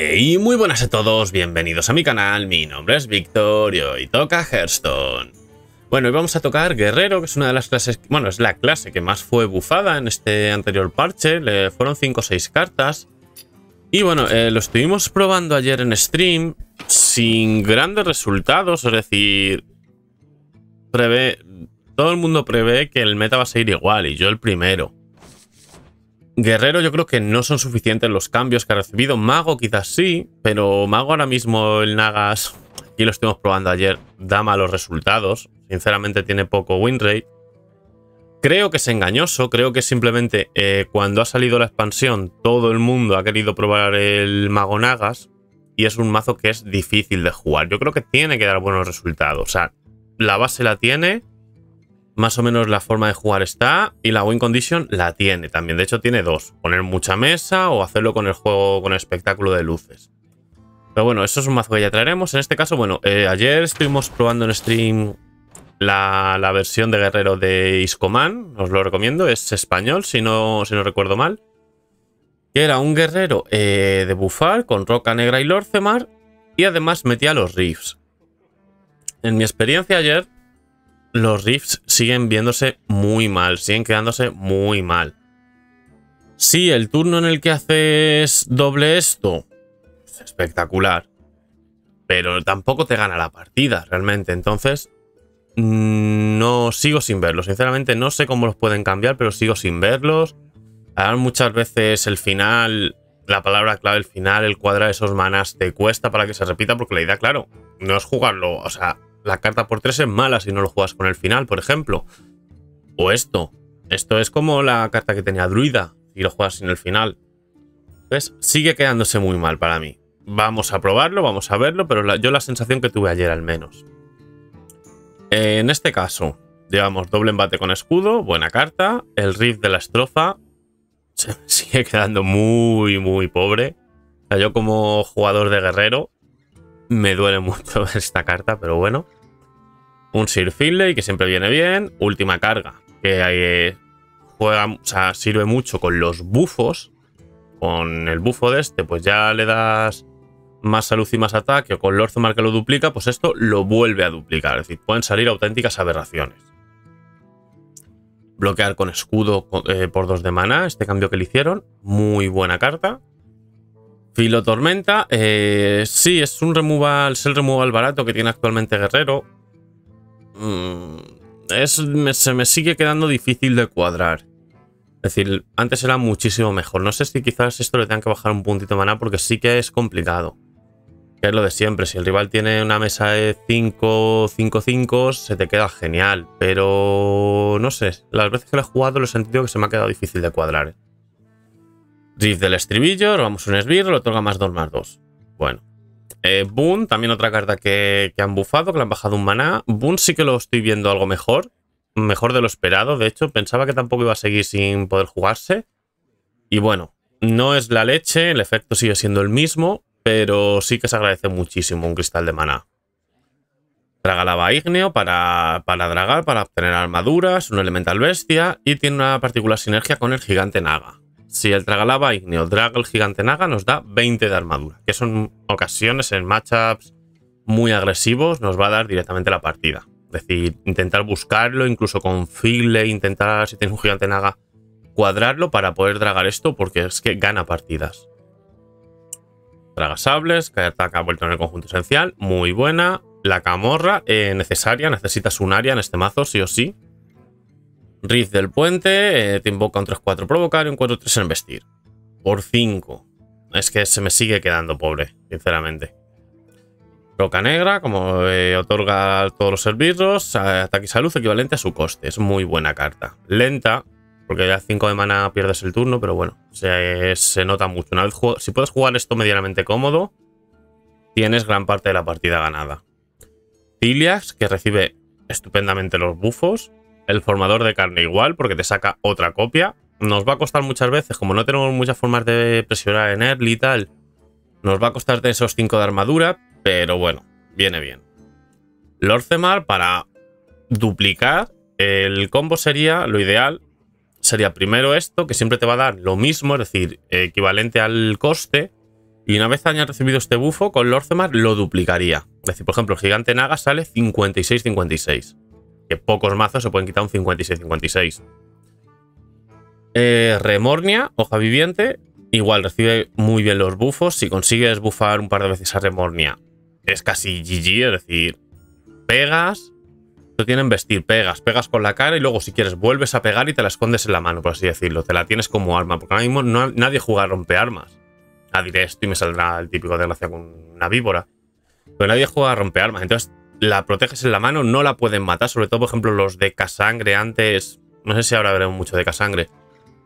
Hey, muy buenas a todos, bienvenidos a mi canal, mi nombre es Victorio y toca Hearthstone. Bueno, hoy vamos a tocar Guerrero, que es una de las clases, bueno, es la clase que más fue bufada en este anterior parche, le fueron 5 o 6 cartas. Y bueno, lo estuvimos probando ayer en stream sin grandes resultados, es decir, todo el mundo prevé que el meta va a seguir igual y yo el primero. Guerrero yo creo que no son suficientes los cambios que ha recibido. Mago quizás sí, pero Mago ahora mismo, el Nagas, aquí lo estuvimos probando ayer, da malos resultados. Sinceramente tiene poco win rate. Creo que es engañoso, creo que simplemente cuando ha salido la expansión todo el mundo ha querido probar el Mago Nagas y es un mazo que es difícil de jugar. Yo creo que tiene que dar buenos resultados. O sea, la base la tiene, más o menos la forma de jugar está y la win condition la tiene también. De hecho tiene dos, poner mucha mesa o hacerlo con el juego, con el espectáculo de luces. Pero bueno, eso es un mazo que ya traeremos. En este caso, bueno, ayer estuvimos probando en stream la versión de Guerrero de Iscoman, os lo recomiendo, es español si no recuerdo mal. Que era un guerrero de bufar con Roca Negra y Lor'themar y además metía los Riffs. En mi experiencia ayer, los Rifts siguen viéndose muy mal, siguen quedándose muy mal. Sí, el turno en el que haces doble esto es espectacular, pero tampoco te gana la partida realmente. Entonces, no sigo sin verlos. Sinceramente, no sé cómo los pueden cambiar, pero sigo sin verlos. Además, muchas veces el final, la palabra clave, el final, el cuadrar esos manás te cuesta para que se repita, porque la idea, claro, no es jugarlo, o sea, la carta por 3 es mala si no lo juegas con el final, por ejemplo. O esto. Esto es como la carta que tenía Druida y lo juegas sin el final. Pues sigue quedándose muy mal para mí. Vamos a probarlo, vamos a verlo, pero yo la sensación que tuve ayer al menos. En este caso, llevamos doble embate con escudo, buena carta. El Riff de la estrofa se sigue quedando muy, muy pobre. O sea, yo como jugador de Guerrero me duele mucho esta carta, pero bueno. Un Sir Finley, que siempre viene bien. Última carga, que juega, o sea, sirve mucho con los bufos. Con el bufo de este, pues ya le das más salud y más ataque. O con Lor'themar que lo duplica, pues esto lo vuelve a duplicar. Es decir, pueden salir auténticas aberraciones. Bloquear con escudo por 2 de maná. Este cambio que le hicieron, muy buena carta. Filotormenta, sí, es un removal, es el removal barato que tiene actualmente Guerrero. Se me sigue quedando difícil de cuadrar. Es decir, antes era muchísimo mejor. No sé si quizás esto le tengan que bajar un puntito de maná porque sí que es complicado. Que es lo de siempre, si el rival tiene una mesa de 5-5, se te queda genial. Pero no sé, las veces que lo he jugado lo he sentido que se me ha quedado difícil de cuadrar. Riff del estribillo, robamos un esbirro, le otorga +2/+2. Bueno. Boon, también otra carta que han bufado, que le han bajado un maná. Boon sí que lo estoy viendo algo mejor. Mejor de lo esperado, de hecho. Pensaba que tampoco iba a seguir sin poder jugarse. Y bueno, no es la leche, el efecto sigue siendo el mismo, pero sí que se agradece muchísimo un cristal de maná. Tragalava ígneo para dragar, para obtener armaduras, un elemental bestia y tiene una particular sinergia con el gigante naga. Si el Tragalava ígneo draga el gigante naga, nos da 20 de armadura, que son ocasiones en matchups muy agresivos, nos va a dar directamente la partida. Es decir, intentar buscarlo, incluso con Finley, intentar, si tiene un gigante naga, cuadrarlo para poder dragar esto, porque es que gana partidas. Tragasables, que ataca vuelto en el conjunto esencial, muy buena. La camorra, necesaria, necesitas un área en este mazo, sí o sí. Riff del puente, te invoca un 3-4 provocar y un 4-3 embestir. Por 5. Es que se me sigue quedando pobre, sinceramente. Roca negra, como otorga todos los esbirros, ataque y salud equivalente a su coste. Es muy buena carta. Lenta, porque ya 5 de mana pierdes el turno, pero bueno, se nota mucho. Una vez si puedes jugar esto medianamente cómodo, tienes gran parte de la partida ganada. Zilliax, que recibe estupendamente los bufos. El formador de carne igual, porque te saca otra copia. Nos va a costar muchas veces, como no tenemos muchas formas de presionar en early y tal, nos va a costar de esos 5 de armadura, pero bueno, viene bien. Lor'themar para duplicar. El combo sería, lo ideal, sería primero esto, que siempre te va a dar lo mismo, es decir, equivalente al coste. Y una vez hayan recibido este bufo, con Lor'themar lo duplicaría. Es decir, por ejemplo, el gigante Nagas sale 56-56. Que pocos mazos se pueden quitar un 56-56. Remornia, hoja viviente. Igual recibe muy bien los bufos. Si consigues bufar un par de veces a Remornia, es casi GG, es decir, pegas. Te tienen vestir, pegas con la cara y luego si quieres vuelves a pegar y te la escondes en la mano, por así decirlo. Te la tienes como arma, porque ahora mismo no, nadie juega a rompearmas. Ah, diré esto y me saldrá el típico desgracia con una víbora. Pero nadie juega a rompearmas, entonces la proteges en la mano, no la pueden matar. Sobre todo, por ejemplo, los de Casangre antes, no sé si ahora veremos mucho de Casangre,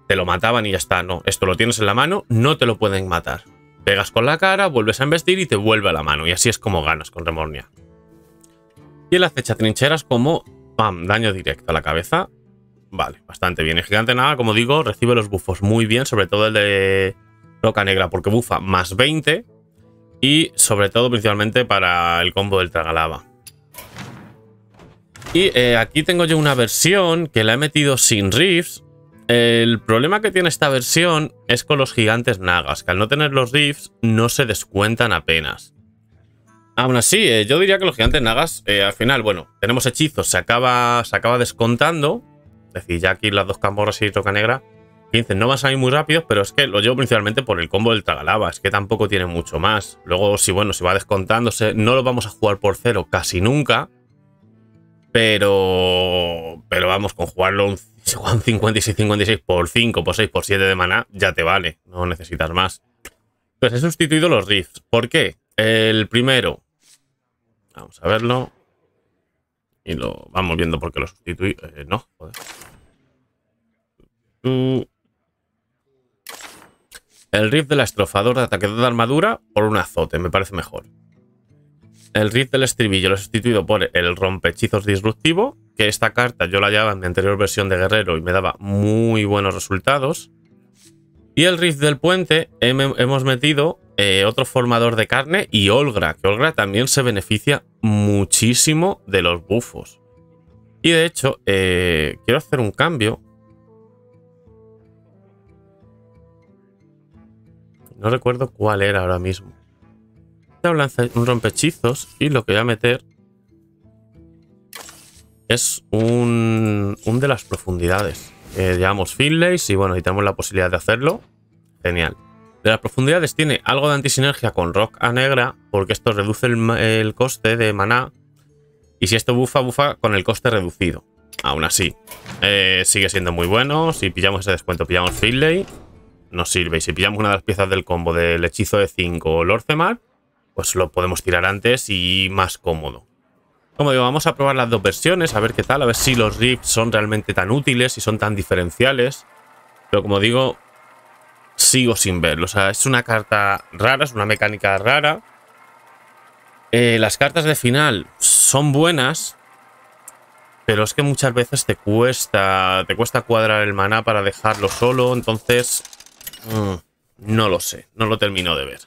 te lo mataban y ya está. No, esto lo tienes en la mano, no te lo pueden matar. Pegas con la cara, vuelves a embestir y te vuelve a la mano. Y así es como ganas con Remornia. Y el acecha trincheras como ¡pam! Daño directo a la cabeza. Vale, bastante bien. El gigante nada, como digo, recibe los buffos muy bien, sobre todo el de Roca Negra, porque bufa más 20. Y sobre todo, principalmente, para el combo del Tragalava. Y aquí tengo yo una versión que la he metido sin riffs. El problema que tiene esta versión es con los gigantes nagas, que al no tener los riffs no se descuentan apenas. Aún así, yo diría que los gigantes nagas, al final, bueno, tenemos hechizos, se acaba descontando. Es decir, ya aquí las dos camorras y Roca Negra, 15, no van a salir muy rápidos, pero es que lo llevo principalmente por el combo del Tragalava, es que tampoco tiene mucho más. Luego, si bueno, se va descontándose, no lo vamos a jugar por cero casi nunca. Pero vamos, con jugarlo un 56-56 por 5, por 6, por 7 de maná, ya te vale, no necesitas más. Pues he sustituido los rifts. ¿Por qué? El primero, vamos a verlo. Y lo vamos viendo porque lo sustituí. No, joder. El rift de la estrofadora de ataque de armadura por un azote, me parece mejor. El rift del estribillo lo he sustituido por el rompehechizos disruptivo, que esta carta yo la hallaba en mi anterior versión de Guerrero y me daba muy buenos resultados. Y el rift del puente hemos metido otro formador de carne y Olgra, que Olgra también se beneficia muchísimo de los bufos. Y de hecho, quiero hacer un cambio. No recuerdo cuál era ahora mismo. Un rompehechizos y lo que voy a meter es un de las profundidades. Llevamos Finley y bueno, y tenemos la posibilidad de hacerlo. Genial. De las profundidades tiene algo de antisinergia con Roca Negra, porque esto reduce el coste de maná. Y si esto bufa con el coste reducido. Aún así, sigue siendo muy bueno. Si pillamos ese descuento, pillamos Finley, nos sirve. Y si pillamos una de las piezas del combo del hechizo de 5 o Lor'themar, pues lo podemos tirar antes y más cómodo. Como digo, vamos a probar las dos versiones, a ver qué tal, a ver si los rifts son realmente tan útiles, si son tan diferenciales. Pero como digo, sigo sin verlo. O sea, es una carta rara, es una mecánica rara. Las cartas de final son buenas, pero es que muchas veces te cuesta cuadrar el maná para dejarlo solo. Entonces, no lo sé, no lo termino de ver.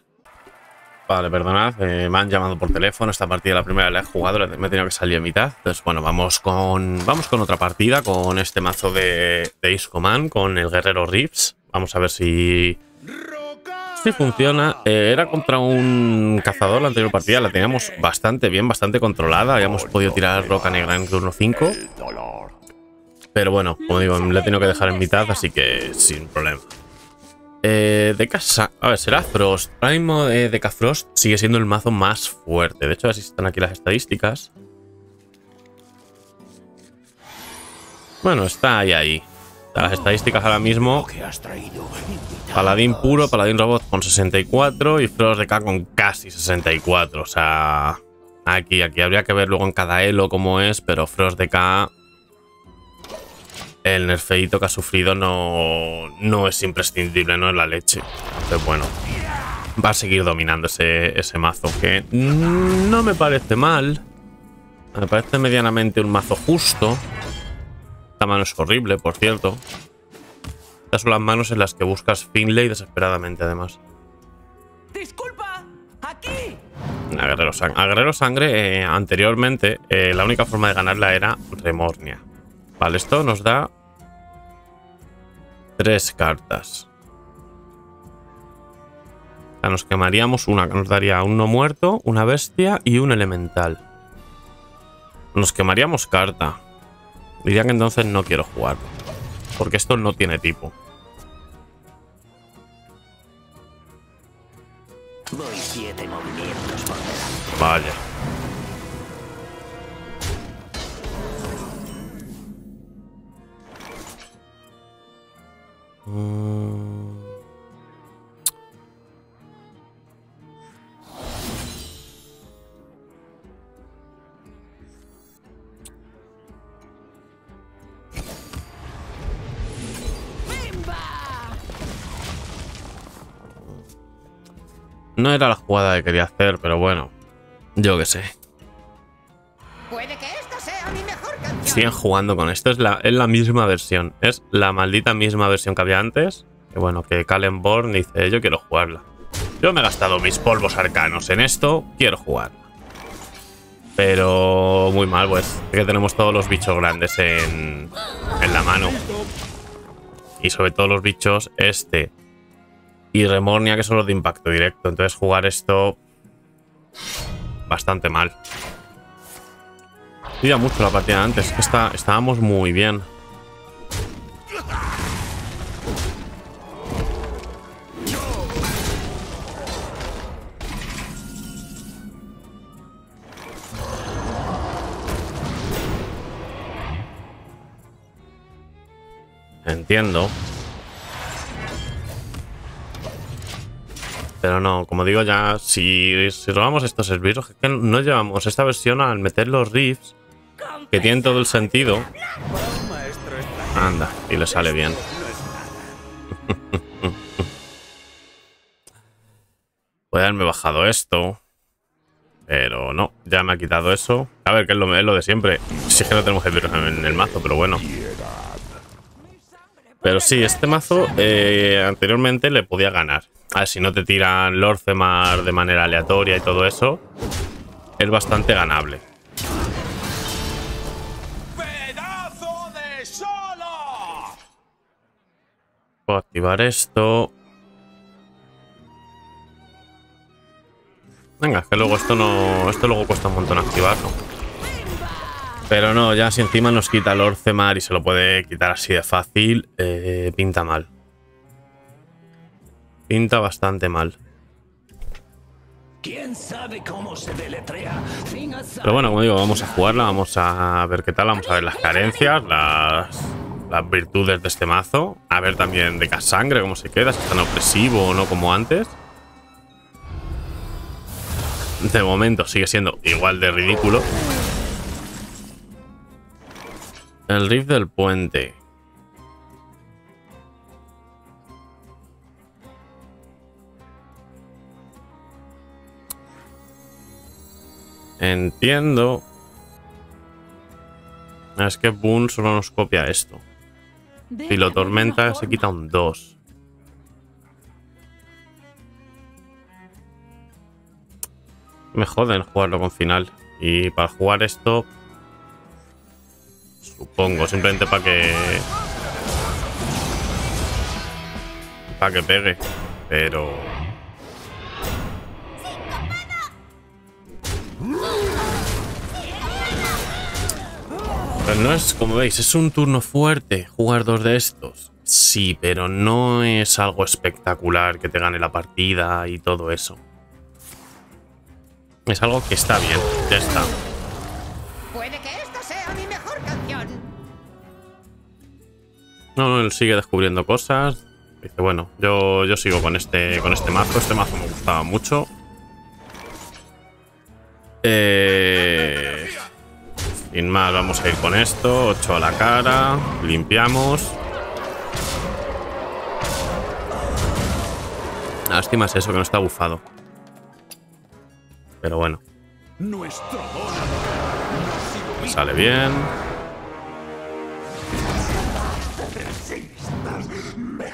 Vale, perdonad, me han llamado por teléfono. Esta partida la primera la he jugado, me he tenido que salir a mitad. Entonces, bueno, vamos con otra partida, con este mazo de Iscoman, con el guerrero Rips. Vamos a ver si funciona. Era contra un cazador la anterior partida, la teníamos bastante bien, bastante controlada. Habíamos podido tirar Roca Negra en turno 5. Pero bueno, como digo, le he tenido que dejar en mitad, así que sin problema. De casa, a ver, será Frost. Ahora mismo Deca Frost sigue siendo el mazo más fuerte. De hecho, así están aquí las estadísticas. Bueno, está ahí. Las estadísticas ahora mismo. Paladín puro, Paladín robot con 64 y Frost Deca con casi 64. O sea, aquí habría que ver luego en cada elo cómo es, pero Frost Deca, el nerfeito que ha sufrido no es imprescindible, no es la leche. Entonces, bueno, va a seguir dominando ese mazo, que no me parece mal. Me parece medianamente un mazo justo. Esta mano es horrible, por cierto. Estas son las manos en las que buscas Finley desesperadamente, además. ¡Disculpa! ¡Aquí! A Guerrero Sangre, anteriormente, la única forma de ganarla era Remornia. Vale, esto nos da 3 cartas. sea, nos quemaríamos una, que nos daría un no muerto, una bestia y un elemental. Nos quemaríamos carta. Diría que entonces no quiero jugar, porque esto no tiene tipo. Voy 7 movimientos por delante. Vaya. No era la jugada que quería hacer, pero bueno, yo qué sé. Puede que esta sea mi mejor canción. Siguen jugando con esto, es la misma versión, es la maldita misma versión que había antes. Que bueno, que Calen Born dice, yo quiero jugarla. Yo me he gastado mis polvos arcanos en esto, quiero jugar. Pero muy mal, pues, es que tenemos todos los bichos grandes en la mano. Y sobre todo los bichos este. Y Remornia, que son los de impacto directo. Entonces jugar esto bastante mal. Tira mucho la partida de antes. Que estábamos muy bien. Entiendo. Pero no, como digo ya, si robamos estos esbirros, es que no llevamos esta versión al meter los riffs, que tienen todo el sentido. Anda, y le sale bien. Voy a haberme bajado esto, pero no, ya me ha quitado eso. A ver, que es lo de siempre. Sí que no tenemos esbirros en el mazo, pero bueno. Pero sí, este mazo anteriormente le podía ganar. A ver, si no te tiran Lor'themar de manera aleatoria y todo eso, es bastante ganable. ¡Pedazo de solo! Puedo activar esto. Venga, que luego esto no. Esto luego cuesta un montón activarlo. Pero no, ya si encima nos quita Lor'themar y se lo puede quitar así de fácil, pinta mal. Pinta bastante mal. Pero bueno, como digo, vamos a jugarla, vamos a ver qué tal, vamos a ver las carencias, las virtudes de este mazo, a ver también de Casangre cómo se queda, si es tan opresivo o no como antes. De momento sigue siendo igual de ridículo. El Riff del Puente. Entiendo. Es que Boon solo nos copia esto. Filotormenta se quita un 2. Me joden jugarlo con final. Y para jugar esto, supongo, simplemente para que pegue. Pero no es, como veis, es un turno fuerte jugar dos de estos. Sí, pero no es algo espectacular que te gane la partida y todo eso. Es algo que está bien, ya está. Puede que esta sea mi mejor canción. No, él sigue descubriendo cosas. Dice, bueno, yo sigo con este mazo. Este mazo me gustaba mucho. Sin más, vamos a ir con esto. 8 a la cara. Limpiamos. Lástima es eso, que no está bufado. Pero bueno. Sale bien.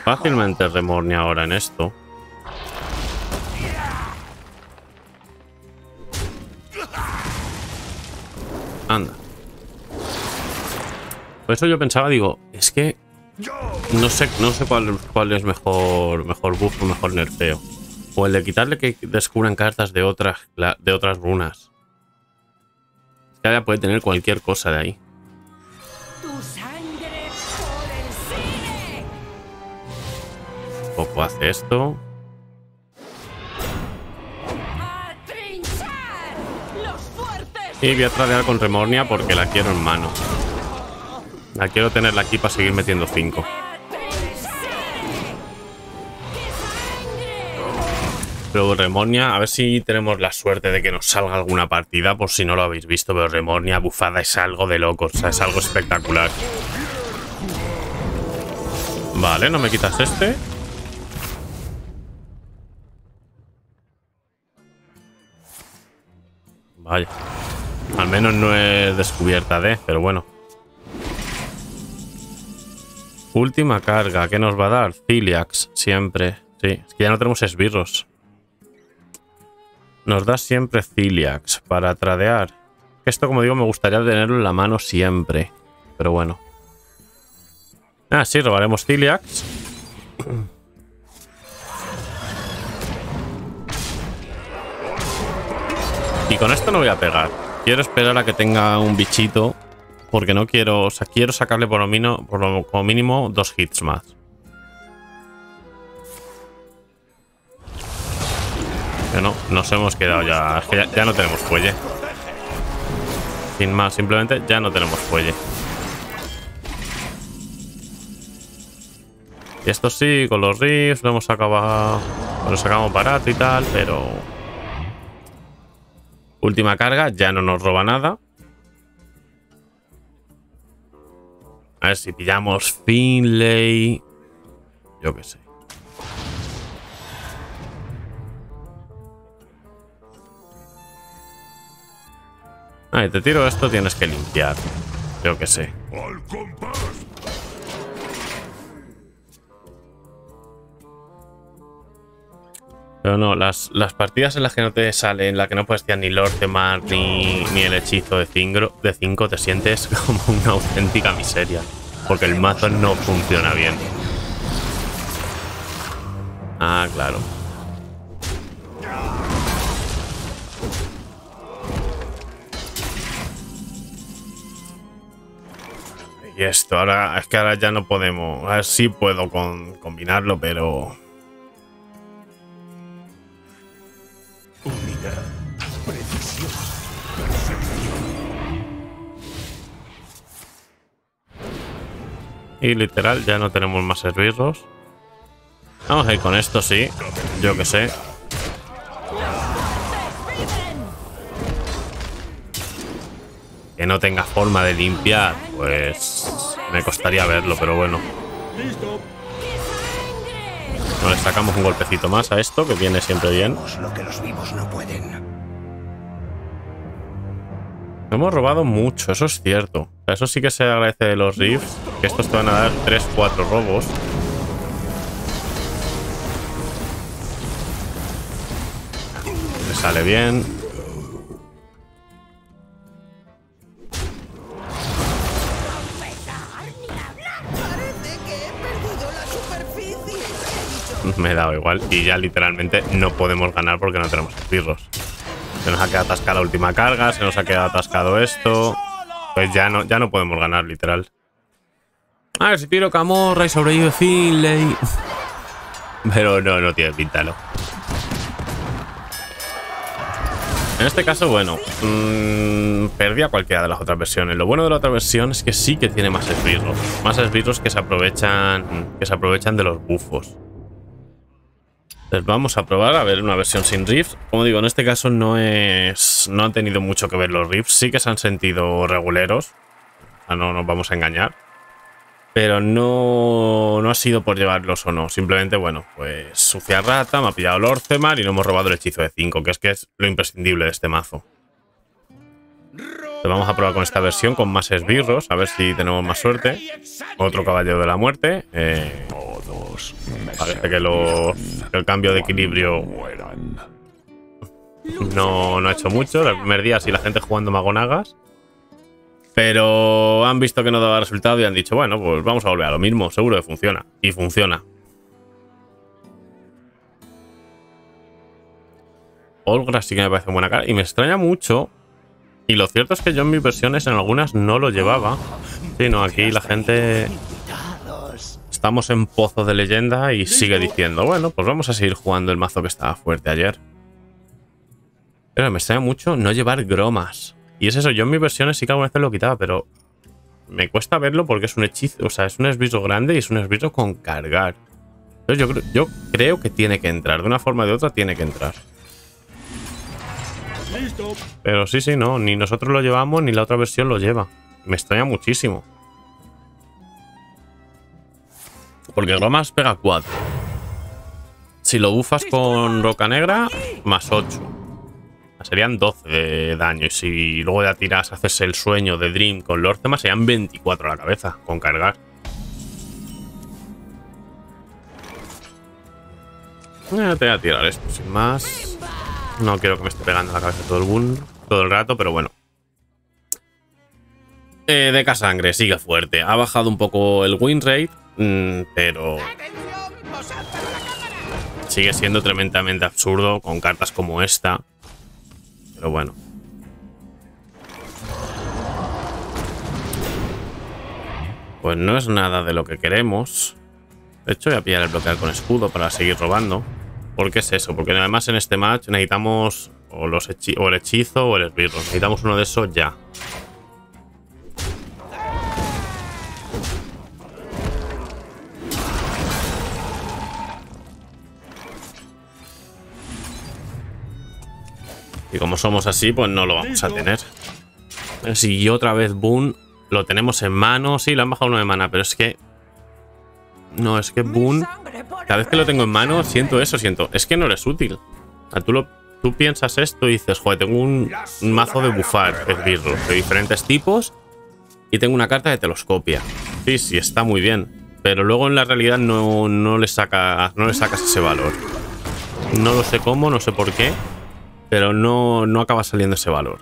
Fácilmente Remornia ahora en esto. Anda. Por eso yo pensaba, digo, es que no sé cuál es mejor buff o mejor nerfeo. O el de quitarle que descubran cartas de otras runas. Cada puede tener cualquier cosa de ahí. Poco hace esto. Y voy a tradear con Remornia porque la quiero en mano. La quiero tenerla aquí para seguir metiendo 5. Pero Remornia, a ver si tenemos la suerte de que nos salga alguna partida, por si no lo habéis visto, pero Remornia bufada es algo de loco, o sea, es algo espectacular. Vale, no me quitas este. Vaya. Al menos no es descubierta de, pero bueno. Última carga, ¿qué nos va a dar? Zilliax, siempre. Sí, es que ya no tenemos esbirros. Nos da siempre Zilliax para tradear. Esto, como digo, me gustaría tenerlo en la mano siempre. Pero bueno. Ah, sí, robaremos Zilliax. Y con esto no voy a pegar. Quiero esperar a que tenga un bichito. Porque no quiero... O sea, quiero sacarle por lo mínimo 2 hits más. Pero no, nos hemos quedado ya... Es que ya no tenemos fuelle. Sin más, simplemente ya no tenemos fuelle. Y esto sí, con los riffs lo hemos acabado... Lo sacamos barato y tal, pero... Última carga, ya no nos roba nada. A ver si pillamos Finley. Yo qué sé. Ahí te tiro esto, tienes que limpiar. Yo qué sé. Pero no, las partidas en las que no te sale, en las que no puedes tirar ni Lor'themar ni el hechizo de 5, te sientes como una auténtica miseria. Porque el mazo no funciona bien. Ah, claro. Y esto, ahora es que ahora ya no podemos. A ver si puedo combinarlo, pero... Unidad, precisión, perfección. Y literal, ya no tenemos más esbirros. Vamos a ir con esto, sí. Yo que sé. Que no tenga forma de limpiar, pues... Me costaría verlo, pero bueno. No, le sacamos un golpecito más a esto, que viene siempre bien. Lo que los vivos no pueden. Hemos robado mucho, eso es cierto. Eso sí que se agradece de los Riffs, que estos te van a dar 3-4 robos. Me sale bien. Me he dado igual y ya literalmente no podemos ganar porque no tenemos esbirros. Se nos ha quedado atascada la última carga, se nos ha quedado atascado esto. Pues ya no podemos ganar, literal. A ver si tiro camorra y sobrevive Finley. Pero no tiene pinta, ¿no? En este caso, bueno, perdí a cualquiera de las otras versiones. Lo bueno de la otra versión es que sí que tiene más esbirros. Más esbirros que se aprovechan de los bufos. Entonces vamos a probar a ver una versión sin riffs. Como digo, en este caso no han tenido mucho que ver los riffs. Sí que se han sentido reguleros. No nos vamos a engañar. Pero no ha sido por llevarlos o no. Simplemente, bueno, pues sucia rata, me ha pillado Lor'themar y no hemos robado el hechizo de 5, que es lo imprescindible de este mazo. Entonces vamos a probar con esta versión, con más esbirros, a ver si tenemos más suerte. Otro caballero de la muerte. Parece que el cambio de equilibrio no ha hecho mucho. El primer día sí la gente jugando Mago Nagas. Pero han visto que no daba resultado y han dicho, bueno, pues vamos a volver a lo mismo. Seguro que funciona. Y funciona. Olgra sí que me parece buena cara. Y me extraña mucho. Y lo cierto es que yo en mis versiones en algunas no lo llevaba. Sino aquí la gente... Estamos en Pozo de Leyenda y sigue diciendo, bueno, pues vamos a seguir jugando el mazo que estaba fuerte ayer. Pero me extraña mucho no llevar Gromash. Y es eso, yo en mis versiones sí que alguna vez lo quitaba, pero... Me cuesta verlo porque es un hechizo, o sea, es un esbirro grande y es un esbirro con cargar. Entonces yo creo que tiene que entrar, de una forma o de otra tiene que entrar. Pero sí, sí, no, ni nosotros lo llevamos ni la otra versión lo lleva. Me extraña muchísimo. Porque Gromash pega 4. Si lo bufas con Roca negra, más 8. Serían 12 de daño. Y si luego ya tiras, haces el sueño de Dream con Lor'themar, serían 24 a la cabeza con cargar. Te voy a tirar esto sin más. No quiero que me esté pegando en la cabeza todo el rato, pero bueno. Deca sangre, sigue fuerte. Ha bajado un poco el win rate, pero... Sigue siendo tremendamente absurdo con cartas como esta. Pero bueno. Pues no es nada de lo que queremos. De hecho voy a pillar el bloquear con escudo para seguir robando. ¿Por qué es eso? Porque además en este match necesitamos o el hechizo o el esbirro. Necesitamos uno de esos ya. Y como somos así, pues no lo vamos a tener. Y otra vez Boon lo tenemos en mano. Sí, le han bajado uno de mana, pero es que... No, es que Boon... Cada vez que lo tengo en mano, siento eso, siento... Es que no eres útil. O sea, tú piensas esto y dices, joder, tengo un mazo de bufar, esbirros de diferentes tipos. Y tengo una carta de telescopia. Sí, está muy bien. Pero luego en la realidad no le sacas ese valor. No lo sé cómo, no sé por qué. Pero no acaba saliendo ese valor.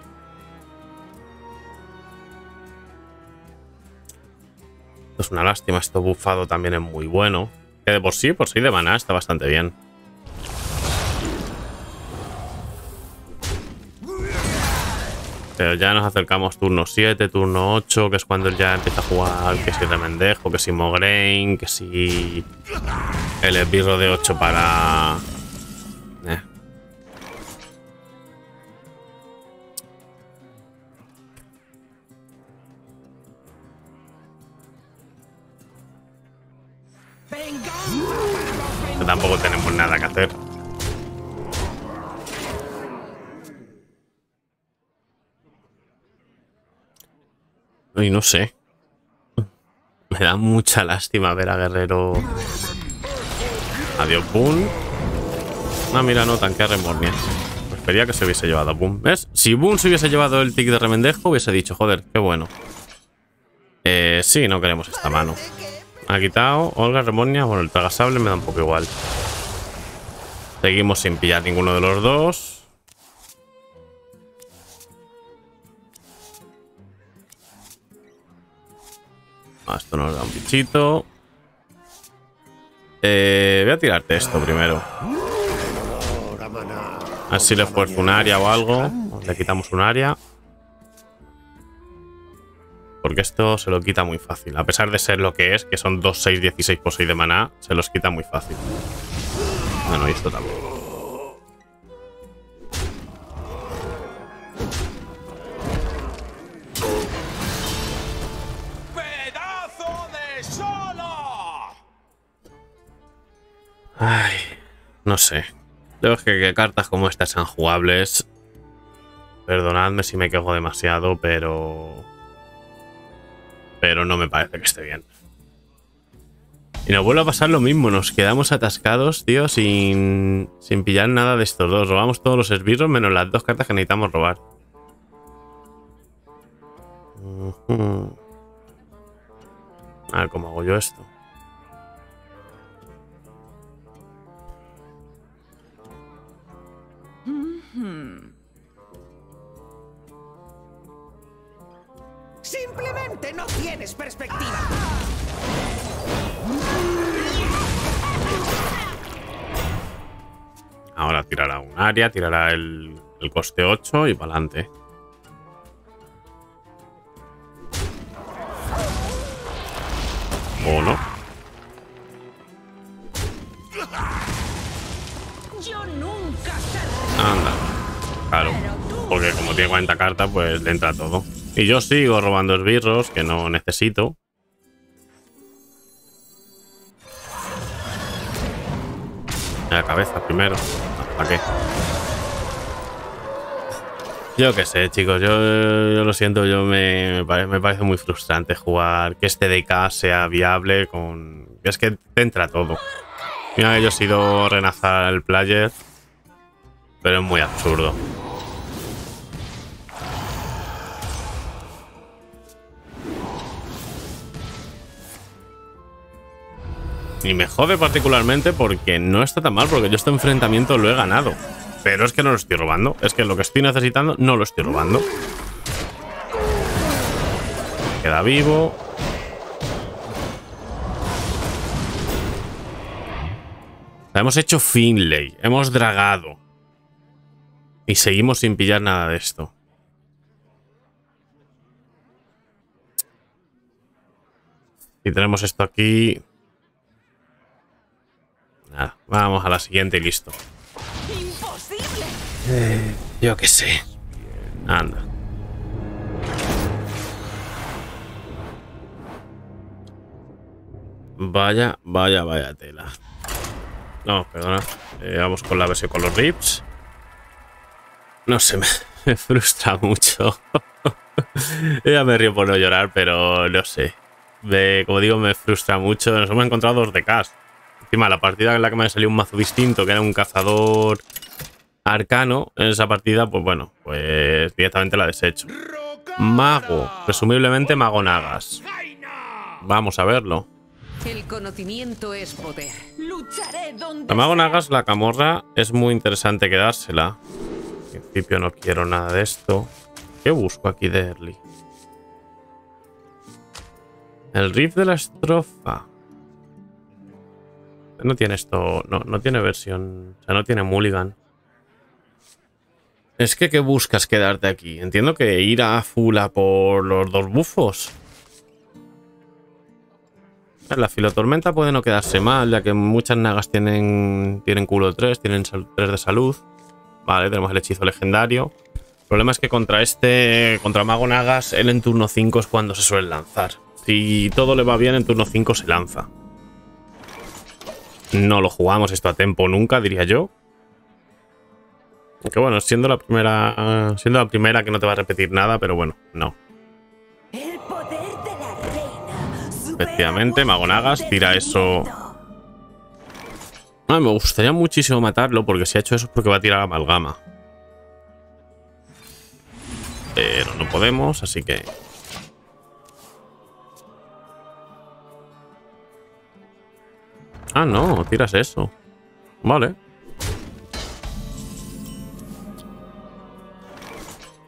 Esto es una lástima. Esto bufado también es muy bueno. Que de por sí de maná está bastante bien. Pero ya nos acercamos turno 7, turno 8. Que es cuando ya empieza a jugar. Que si remendejo, que si mograin, que si... El esbirro de 8 para... Tampoco tenemos nada que hacer. Y no sé. Me da mucha lástima ver a Guerrero. Adiós, Boon. Ah, mira, no, tanquea Remornia. Prefería que se hubiese llevado Boon. ¿Ves? Si Boon se hubiese llevado el tic de remendejo, hubiese dicho, joder, qué bueno. Sí, no queremos esta mano. Ha quitado Olga, Remornia. Bueno, el Tragasables me da un poco igual. Seguimos sin pillar ninguno de los dos. Esto nos da un bichito. Voy a tirarte esto primero. Así le esfuerzo un área o algo. Le quitamos un área. Porque esto se lo quita muy fácil. A pesar de ser lo que es, que son 2, 6, 16 por 6 de maná, se los quita muy fácil. Bueno, y esto también. ¡Pedazo de solo! Ay, no sé. Creo que cartas como estas sean jugables. Perdonadme si me quejo demasiado, pero no me parece que esté bien. Y nos vuelve a pasar lo mismo. Nos quedamos atascados, tío, sin pillar nada de estos dos. Robamos todos los esbirros menos las dos cartas que necesitamos robar. A ver, ¿cómo hago yo esto? Simplemente no tienes perspectiva. Ahora tirará un área, tirará el coste 8 y para adelante. ¿O no? Anda. Claro. Porque como tiene 40 cartas, pues le entra todo. Y yo sigo robando esbirros que no necesito. La cabeza primero. ¿Para qué? Yo qué sé, chicos. Yo lo siento. Me parece muy frustrante jugar que este DK sea viable con... Es que te entra todo. Mira que yo he sido renazar al player, pero es muy absurdo. Y me jode particularmente porque no está tan mal, porque yo este enfrentamiento lo he ganado. Pero es que no lo estoy robando. Es que lo que estoy necesitando no lo estoy robando. Queda vivo. Hemos hecho Finley. Hemos dragado. Y seguimos sin pillar nada de esto. Y tenemos esto aquí... Nada, vamos a la siguiente y listo. Imposible. Yo qué sé. Anda. Vaya tela. No, perdona. Vamos con la versión con los rips. No sé, me frustra mucho. Ya me río por no llorar, pero no sé. Como digo, me frustra mucho. Nos hemos encontrado dos DKs. Encima, la partida en la que me salió un mazo distinto, que era un cazador arcano, en esa partida, pues bueno, pues directamente la desecho. Mago, presumiblemente Mago Nagas. Vamos a verlo. El conocimiento es poder. Lucharé donde... La Mago Nagas, la camorra, es muy interesante quedársela. En principio no quiero nada de esto. ¿Qué busco aquí de early? El Riff de la estrofa. No tiene esto, no tiene versión, o sea, no tiene mulligan. Es que, ¿qué buscas quedarte aquí? Entiendo que ir a Fula por los dos bufos. La Filotormenta puede no quedarse mal, ya que muchas nagas tienen culo 3, tienen 3 de salud. Vale, tenemos el hechizo legendario. El problema es que contra Mago Nagas, él en turno 5 es cuando se suele lanzar. Si todo le va bien, en turno 5 se lanza. No lo jugamos esto a tempo nunca, diría yo. Aunque bueno, siendo la primera que no te va a repetir nada, pero bueno, no. Efectivamente, Mago Nagas tira eso. Ah, me gustaría muchísimo matarlo, porque si ha hecho eso es porque va a tirar amalgama. Pero no podemos, así que... Ah, no, tiras eso. Vale.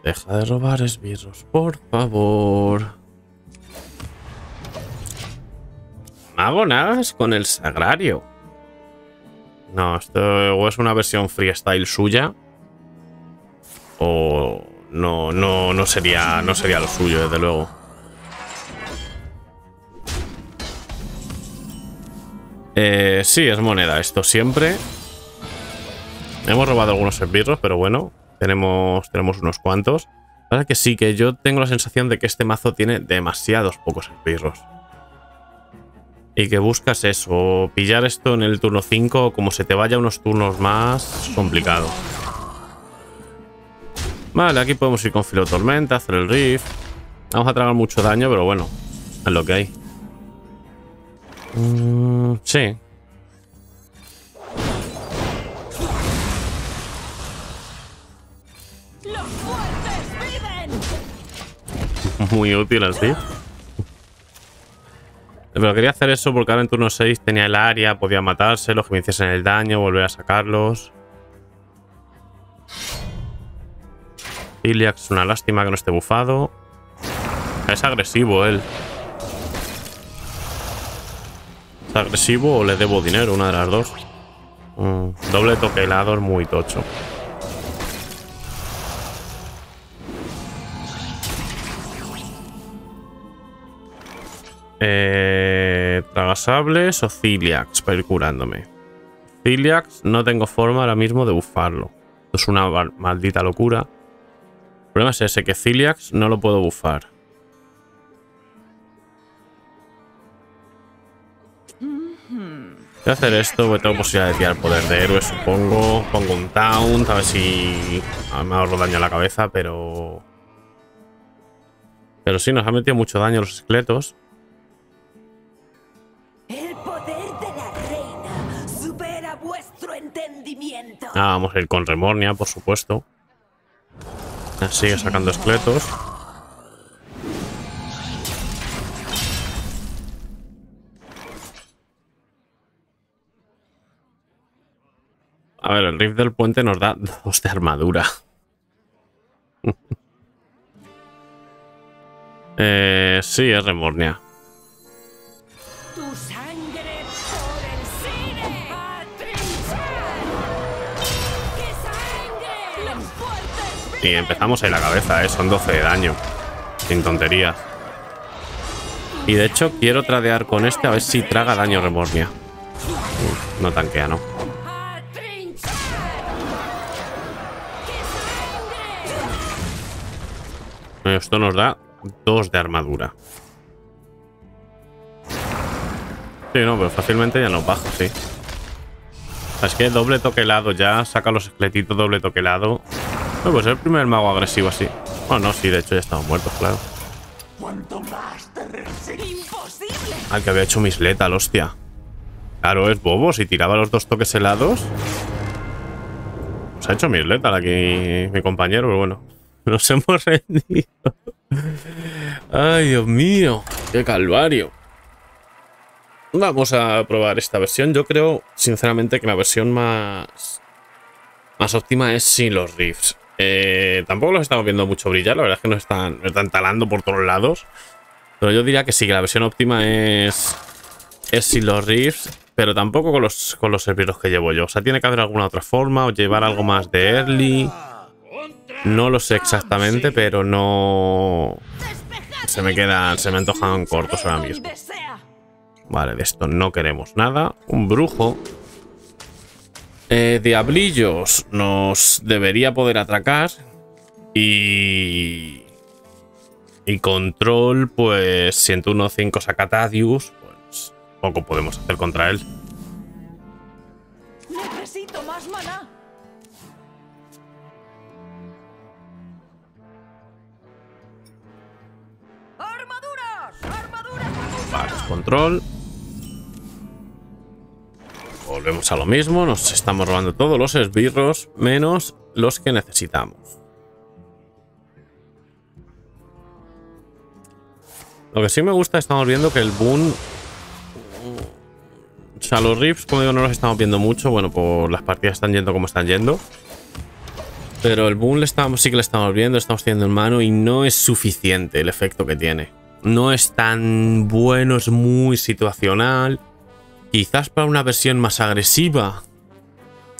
Deja de robar esbirros, por favor. Mago Nagas con el Sagrario. No, esto o es una versión freestyle suya. O no sería lo suyo, desde luego. Sí, es moneda esto siempre. Hemos robado algunos esbirros, pero bueno, tenemos unos cuantos. La verdad es que sí, que yo tengo la sensación de que este mazo tiene demasiados pocos esbirros. Y que buscas eso, pillar esto en el turno 5, como se te vaya unos turnos más, complicado. Vale, aquí podemos ir con Filotormenta, hacer el Rift. Vamos a tragar mucho daño, pero bueno, es lo que hay. Sí. Los fuertes viven. Muy útil así. Pero quería hacer eso porque ahora en turno 6 tenía el área, podía matarse, los que me hiciesen el daño, volver a sacarlos. Zilliax, una lástima que no esté bufado. Es agresivo él. ¿Es agresivo o le debo dinero? Una de las dos. Doble toque helador muy tocho. Tragasables o Zilliax para ir curándome. Zilliax no tengo forma ahora mismo de bufarlo. Esto es una maldita locura. El problema es ese, que Zilliax no lo puedo bufar. Voy a hacer esto, porque tengo posibilidad de tirar poder de héroe, supongo. Pongo un taunt, a ver si me ahorro daño a la cabeza, pero... Pero sí, nos ha metido mucho daño los esqueletos. El poder de la reina supera vuestro entendimiento. Ah, vamos a ir con Remornia, por supuesto. Sigue sacando esqueletos. A ver, el Riff del puente nos da 2 de armadura. Sí, es Remornia. Y empezamos ahí la cabeza, son 12 de daño. Sin tonterías. Y de hecho quiero tradear con este a ver si traga daño Remornia. No tanquea, no. Esto nos da 2 de armadura. Sí, no, pero fácilmente ya nos baja, sí. Es que doble toque helado ya. Saca los esqueletitos, doble toque helado. No, pues es el primer mago agresivo así. Bueno, no, sí, de hecho ya estamos muertos, claro. Al que había hecho mis letal, hostia. Claro, es bobo. Si tiraba los 2 toques helados. Pues ha hecho mis letal aquí mi compañero, pero bueno. Nos hemos rendido. Ay, Dios mío. Qué calvario. Vamos a probar esta versión. Yo creo, sinceramente, que la versión más óptima es sin los Riffs. Tampoco los estamos viendo mucho brillar. La verdad es que nos están talando por todos lados. Pero yo diría que sí, que la versión óptima es sin los Riffs. Pero tampoco con los servidores que llevo yo. O sea, tiene que haber alguna otra forma. O llevar algo más de early. No lo sé exactamente, pero no... Se me antojan cortos ahora mismo. Vale, de esto no queremos nada. Un brujo. Diablillos nos debería poder atracar. Y control, pues... Si en turno 5 saca Tadius, pues poco podemos hacer contra él. Necesito más maná. Vale, control. Volvemos a lo mismo. Nos estamos robando todos los esbirros, menos los que necesitamos. Lo que sí me gusta, estamos viendo que el Boon... O sea, los Riffs, como digo, no los estamos viendo mucho. Bueno, pues las partidas están yendo como están yendo. Pero el Boon sí que le estamos viendo, estamos teniendo en mano. Y no es suficiente el efecto que tiene. No es tan bueno, es muy situacional. Quizás para una versión más agresiva,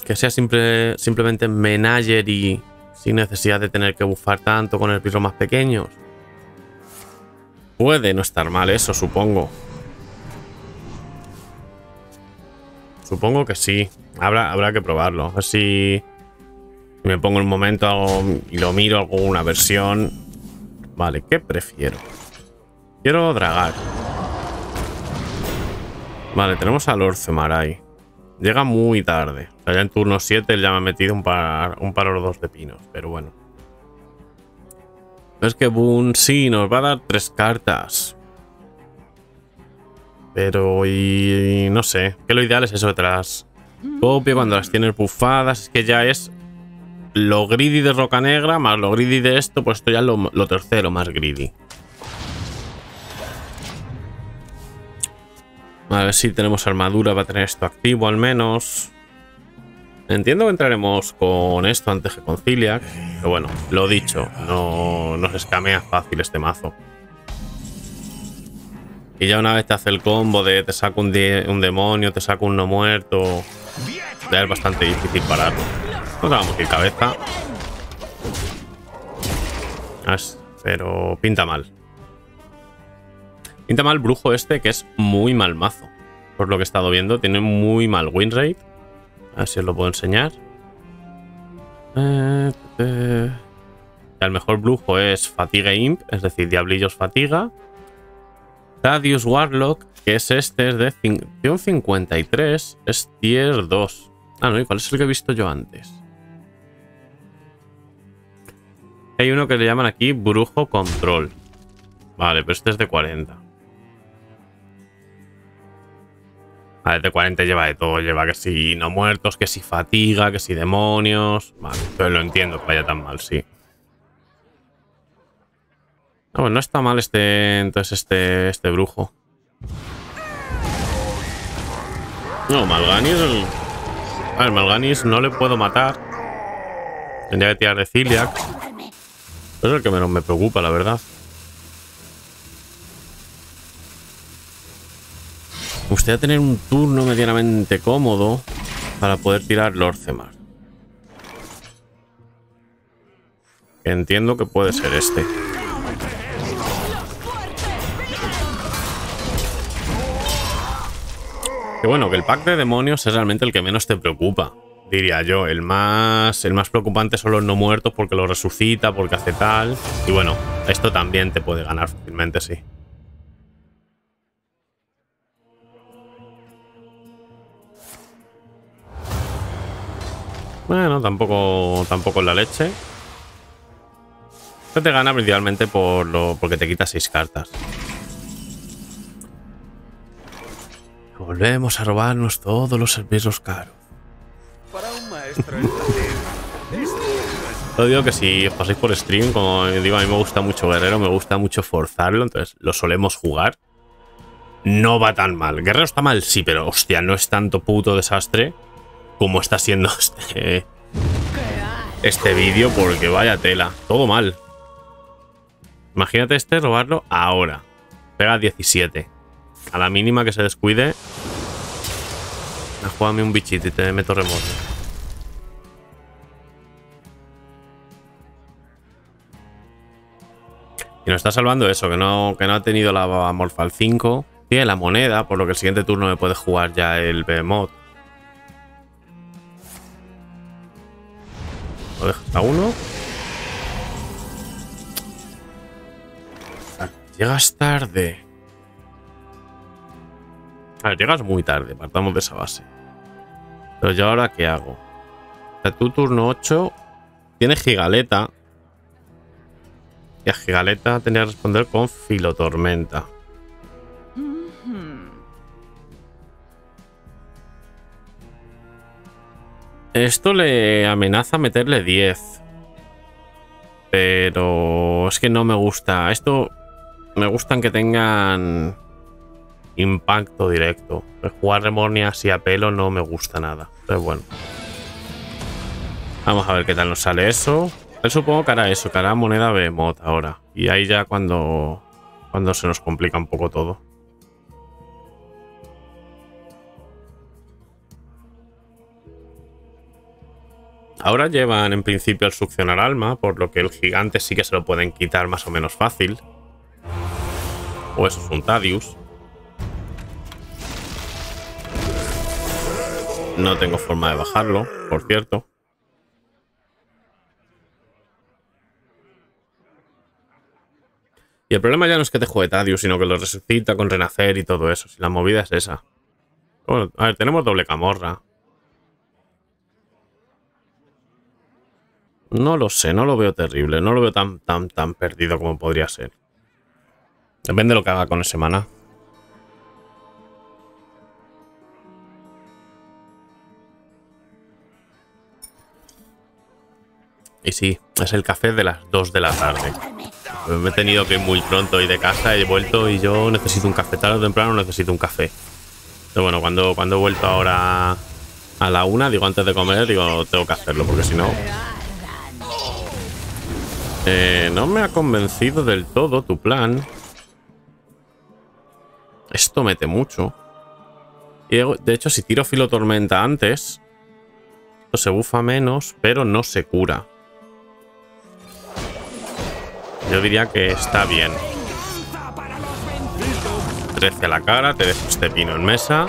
que sea simplemente Menagerie, sin necesidad de tener que bufar tanto con el piso más pequeños. Puede no estar mal eso, supongo. Supongo que sí. Habrá que probarlo. A ver si me pongo un momento y lo miro, hago una versión. Vale, ¿qué prefiero? Quiero dragar. Vale, tenemos a Lor'themar ahí. Llega muy tarde. O sea, ya en turno 7 él ya me ha metido un par o 2 de pinos. Pero bueno. Es que Boon sí nos va a dar 3 cartas. Pero y no sé. Que lo ideal es eso, te las copio cuando las tienes bufadas. Es que ya es lo greedy de Roca Negra más lo greedy de esto. Pues esto ya es lo tercero más greedy. A ver si tenemos armadura para tener esto activo al menos. Entiendo que entraremos con esto antes que con Zilliax. Pero bueno, lo dicho, no se escamea fácil este mazo. Y ya una vez te hace el combo de te saco un demonio, te saco un no muerto. es bastante difícil pararlo. Nos vamos a ir cabeza. Pero pinta mal. Pinta mal Brujo este, que es muy mal mazo. Por lo que he estado viendo, tiene muy mal win rate. A ver si os lo puedo enseñar. El mejor Brujo es Fatiga Imp, es decir, Diablillos Fatiga. Thaddeus Warlock, que es este, es de tier 53, es tier 2. Ah, no, ¿y cuál es el que he visto yo antes? Hay uno que le llaman aquí Brujo Control. Vale, pero este es de 40. Vale, de 40 lleva de todo. Lleva que si no muertos, que si fatiga, que si demonios. Vale, entonces lo entiendo que vaya tan mal, sí. No, pues no está mal este. Entonces este brujo. No, Mal'Ganis. A ver, Mal'Ganis no le puedo matar. Tendría que tirar de Zilliax. Eso es lo que menos me preocupa, la verdad. Me gustaría tener un turno medianamente cómodo para poder tirar Lor'themar. Entiendo que puede ser este. Que bueno, que el pack de demonios es realmente el que menos te preocupa, diría yo. El más preocupante son los no muertos, porque los resucita, porque hace tal. Y bueno, esto también te puede ganar fácilmente, sí. Bueno, tampoco es la leche. Esto te gana principalmente porque te quita 6 cartas. Volvemos a robarnos todos los servicios caros. Para un maestro Lo digo que si os pasáis por stream, como digo, a mí me gusta mucho Guerrero, me gusta mucho forzarlo, entonces lo solemos jugar. No va tan mal. Guerrero está mal, sí, pero hostia, no es tanto puto desastre como está siendo este vídeo, porque vaya tela. Todo mal. Imagínate este robarlo ahora. Pega 17. A la mínima que se descuide. Me juega a mí un bichito y te meto remoto. Y nos está salvando eso, que no ha tenido la Morphal 5. Tiene la moneda, por lo que el siguiente turno me puede jugar ya el Behemoth. Lo dejo hasta 1. Llegas tarde. A ver, llegas muy tarde. Partamos de esa base. Pero yo ahora, ¿qué hago? O sea, tu turno 8. Tiene Gigaleta. Y a Gigaleta tenía que responder con Filotormenta. Esto le amenaza meterle 10. Pero es que no me gusta. Esto me gustan que tengan impacto directo. Jugar Remornia así a pelo no me gusta nada. Pero bueno. Vamos a ver qué tal nos sale eso. Él supongo que hará eso, que hará moneda Behemoth ahora. Y ahí ya cuando se nos complica un poco todo. Ahora llevan en principio el succionar alma, por lo que el gigante sí que se lo pueden quitar más o menos fácil. O eso es un Thaddeus. No tengo forma de bajarlo, por cierto. Y el problema ya no es que te juegue Thaddeus, sino que lo resucita con renacer y todo eso. Si la movida es esa. Bueno, a ver, tenemos doble camorra. No lo sé, no lo veo terrible. No lo veo tan perdido como podría ser. Depende de lo que haga con ese maná. Y sí, es el café de las 2 de la tarde. Me he tenido que ir muy pronto y de casa he vuelto y yo necesito un café. Tarde o temprano necesito un café. Pero bueno, cuando he vuelto ahora a la 1, digo, antes de comer, digo, tengo que hacerlo porque si no... no me ha convencido del todo tu plan. Esto mete mucho. Y de hecho, si tiro Filotormenta antes, Se bufa menos, pero no se cura. Yo diría que está bien. 13 a la cara, te dejo este pino en mesa.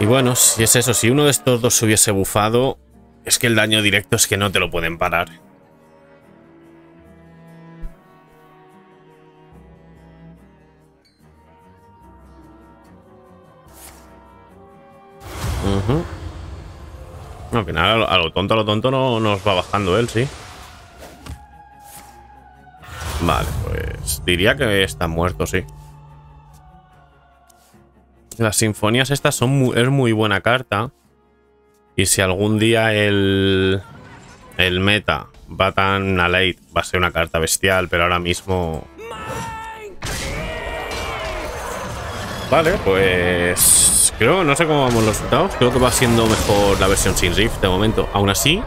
Y bueno, si es eso, si uno de estos dos se hubiese bufado, es que el daño directo es que no te lo pueden parar. Al final, a lo tonto no nos va bajando él, sí. Vale, pues diría que está muerto, sí. Las sinfonías estas son es muy buena carta. Y si algún día el meta va tan a late, va a ser una carta bestial, pero ahora mismo... Vale, pues... Creo, no sé cómo vamos los resultados. Creo que va siendo mejor la versión sin Riff de momento. Aún así,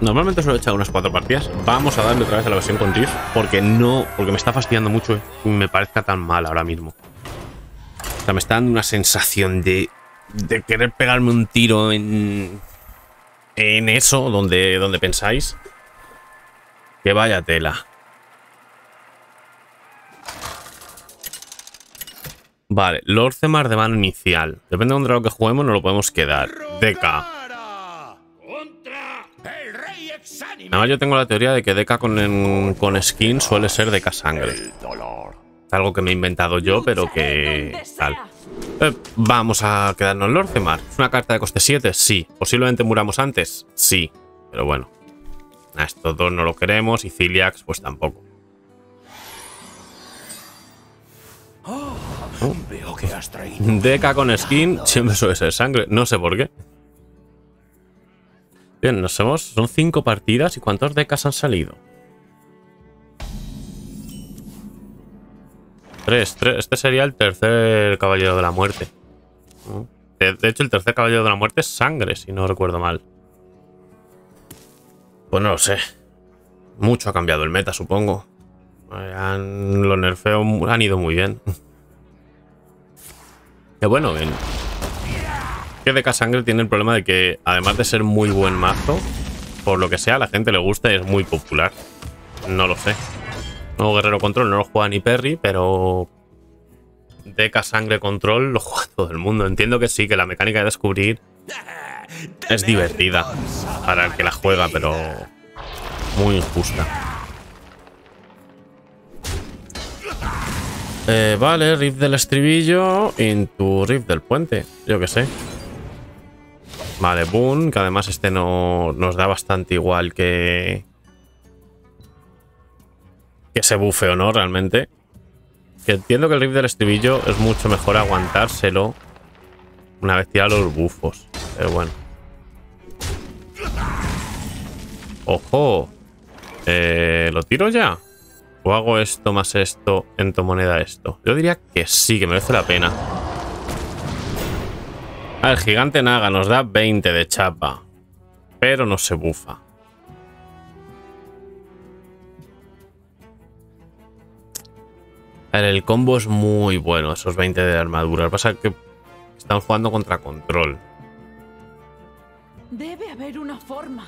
normalmente solo he echado unas 4 partidas. Vamos a darle otra vez a la versión con Riff. Porque no, porque me está fastidiando mucho y me parezca tan mal ahora mismo. O sea, me está dando una sensación de querer pegarme un tiro en eso donde pensáis. Que vaya tela. Vale, Lor'themar de mano inicial. Depende de contra lo que juguemos, no lo podemos quedar. Deca. Además, yo tengo la teoría de que Deca con skin suele ser Deca sangre. Es algo que me he inventado yo, pero que... tal. Vamos a quedarnos Lor'themar. ¿Es una carta de coste 7? Sí. ¿Posiblemente muramos antes? Sí. Pero bueno. A estos dos no lo queremos y Zilliax pues tampoco. Veo que has traído. Deca con skin siempre suele ser sangre. No sé por qué. Bien, nos hemos... Son 5 partidas. ¿Y cuántos decas han salido? 3. Este sería el tercer caballero de la muerte. De hecho, el tercer caballero de la muerte es sangre, si no recuerdo mal. Pues no lo sé. Mucho ha cambiado el meta, supongo. Los nerfeos han ido muy bien. Que bueno, bien. Que DK Sangre tiene el problema de que, además de ser muy buen mazo, por lo que sea, a la gente le gusta y es muy popular. No lo sé. Nuevo Guerrero Control no lo juega ni Perry, pero DK Sangre Control lo juega todo el mundo. Entiendo que sí, que la mecánica de descubrir es divertida para el que la juega, pero muy injusta. Vale, Riff del estribillo, into Riff del puente, yo que sé. Vale, Boon, que además este no nos da bastante igual que se bufe o no realmente. Que entiendo que el Riff del estribillo es mucho mejor aguantárselo una vez tirado los bufos, pero bueno. ¡Ojo! ¿Lo tiro ya? ¿O hago esto más esto, entomoneda esto? Yo diría que sí, que merece la pena. El gigante Naga nos da 20 de chapa. Pero no se bufa. El combo es muy bueno, esos 20 de armadura. Lo que pasa es que están jugando contra control. Debe haber una forma.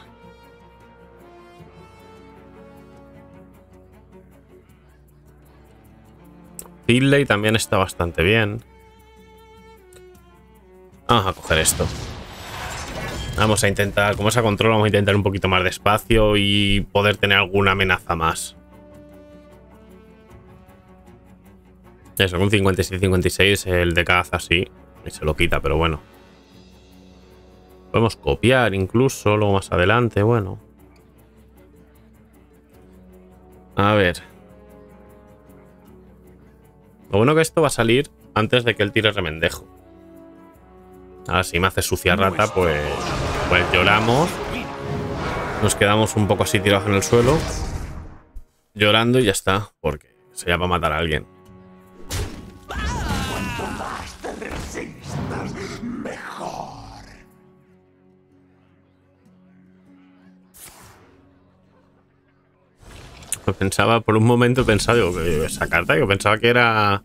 Finley también está bastante bien. Vamos a coger esto. Vamos a intentar, como es a control, vamos a intentar un poquito más de espacio y poder tener alguna amenaza más. Eso, con 56-56 el de caza sí. Y se lo quita, pero bueno. Podemos copiar incluso luego más adelante, bueno. A ver. Lo bueno que esto va a salir antes de que él tire remendejo. Ahora si me hace sucia rata, pues lloramos. Nos quedamos un poco así tirados en el suelo. Llorando y ya está, porque se va a matar a alguien. Cuanto más te resistas, mejor. Pensaba, por un momento pensaba, digo, esa carta, yo pensaba que era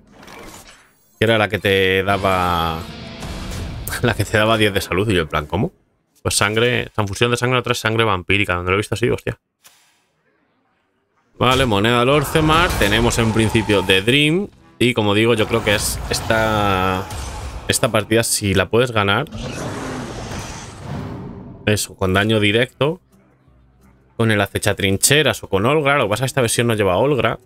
la que te daba 10 de salud y yo en plan, ¿cómo? Pues sangre, transfusión de sangre, otra es sangre vampírica. Donde lo he visto así, hostia. Vale, moneda Lor'themar. Tenemos en principio The Dream. Y como digo, yo creo que es esta partida, si la puedes ganar. Eso, con daño directo. Con el acechatrincheras o con Olgra. Lo que pasa es que esta versión no lleva Olgra.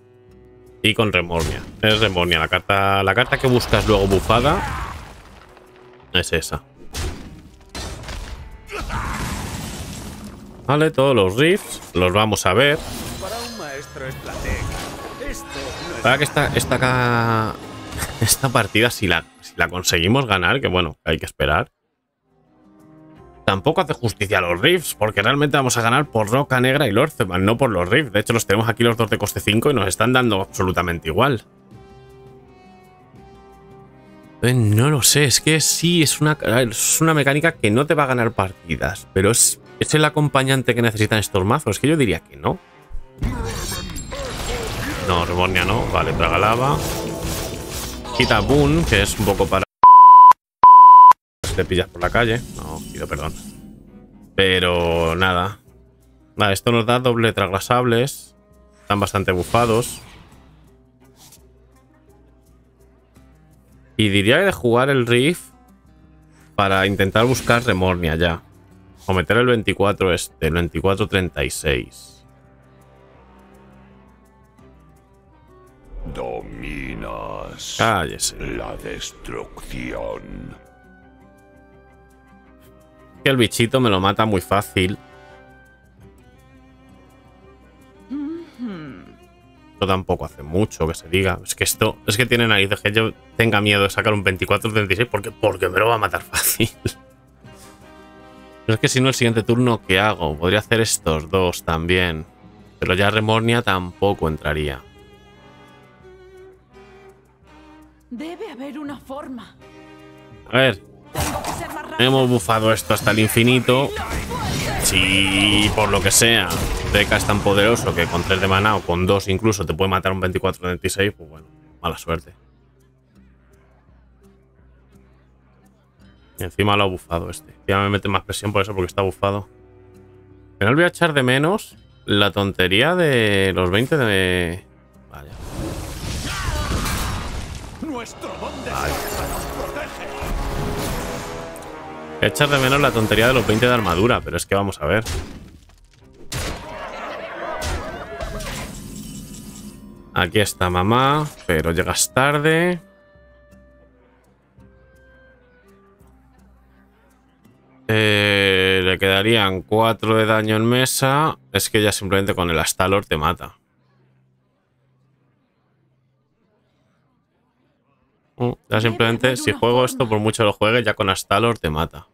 Y con Remornia. Es Remornia. La carta que buscas luego bufada es esa. Vale, todos los riffs los vamos a ver. Para que esta partida, si la conseguimos ganar, que bueno, hay que esperar. Tampoco hace justicia a los riffs, porque realmente vamos a ganar por Roca Negra y Lor'themar, no por los riffs. De hecho, los tenemos aquí los dos de coste 5 y nos están dando absolutamente igual. No lo sé, es que sí, es una mecánica que no te va a ganar partidas, pero es el acompañante que necesitan estos mazos, que yo diría que no. No, Remornia no, vale, Tragalava. Quita Boon, que es un poco para... Te pillas por la calle. No, pido perdón. Pero nada. Nada, esto nos da doble Tragasables. Están bastante bufados. Y diría que de jugar el Riff para intentar buscar Remornia ya. O meter el 24 este, el 24-36. Dominas. Cállese. La destrucción. Que el bichito me lo mata muy fácil. Esto tampoco hace mucho que se diga. Es que esto, es que tiene narices que yo tenga miedo de sacar un 24-36 porque me lo va a matar fácil. Pero es que si no, el siguiente turno, ¿qué hago? Podría hacer estos dos también. Pero ya Remornia tampoco entraría. Debe haber una forma. A ver. Hemos bufado esto hasta el infinito. Si por lo que sea Deca es tan poderoso que con 3 de maná o con 2 incluso te puede matar un 24-36, pues bueno, mala suerte. Y encima lo ha bufado este. Ya me mete más presión por eso, porque está bufado. Pero voy a echar de menos la tontería de los 20 de... Vaya. Vale. Echar de menos la tontería de los 20 de armadura, pero es que vamos a ver. Aquí está mamá, pero llegas tarde. Le quedarían 4 de daño en mesa. Es que ya simplemente con el Astalor te mata. Ya simplemente, si juego esto, por mucho lo juegue, ya con Astalor te mata.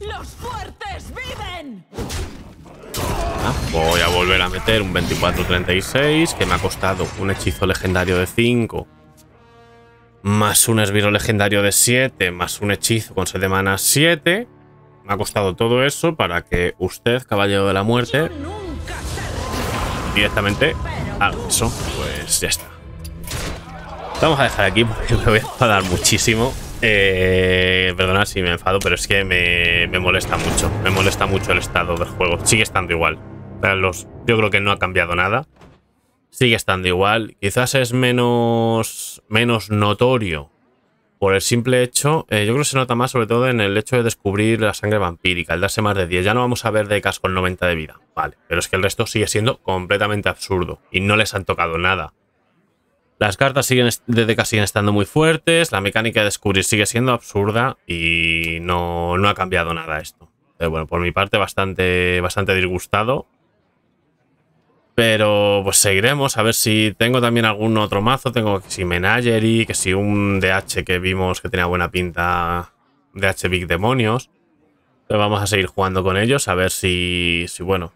Los fuertes viven. Voy a volver a meter un 24-36, que me ha costado un hechizo legendario de 5, más un esbirro legendario de 7, más un hechizo con 6 de mana 7. Me ha costado todo eso para que usted, caballero de la muerte, directamente haga eso. Pues ya está. Vamos a dejar aquí porque me voy a enfadar muchísimo. Perdonad si me enfado, pero es que me molesta mucho. Me molesta mucho el estado del juego. Sigue estando igual. Yo creo que no ha cambiado nada. Sigue estando igual. Quizás es menos notorio por el simple hecho. Yo creo que se nota más sobre todo en el hecho de descubrir la sangre vampírica. El darse más de 10. Ya no vamos a ver DKs con 90 de vida. Vale, pero es que el resto sigue siendo completamente absurdo. Y no les han tocado nada. Las cartas de DK siguen estando muy fuertes. La mecánica de descubrir sigue siendo absurda. Y no ha cambiado nada esto. Pero bueno, por mi parte bastante disgustado. Pero pues seguiremos. A ver si tengo también algún otro mazo. Tengo que si Menagerie, que si un DH que vimos que tenía buena pinta. DH Big Demonios. Pero vamos a seguir jugando con ellos. A ver si bueno.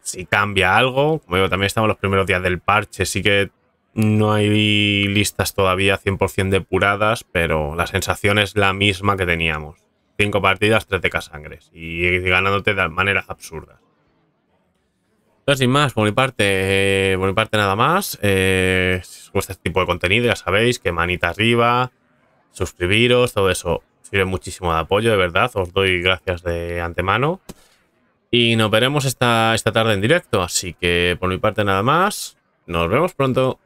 Si cambia algo. Como digo, también estamos los primeros días del parche. Así que... No hay listas todavía 100% depuradas, pero la sensación es la misma que teníamos. 5 partidas, 3 DK sangres y ganándote de maneras absurdas. Entonces, sin más, por mi parte nada más. Si os gusta este tipo de contenido, ya sabéis que manita arriba, suscribiros, todo eso. sirve muchísimo de apoyo, de verdad. Os doy gracias de antemano. Y nos veremos esta tarde en directo. Así que por mi parte nada más. Nos vemos pronto.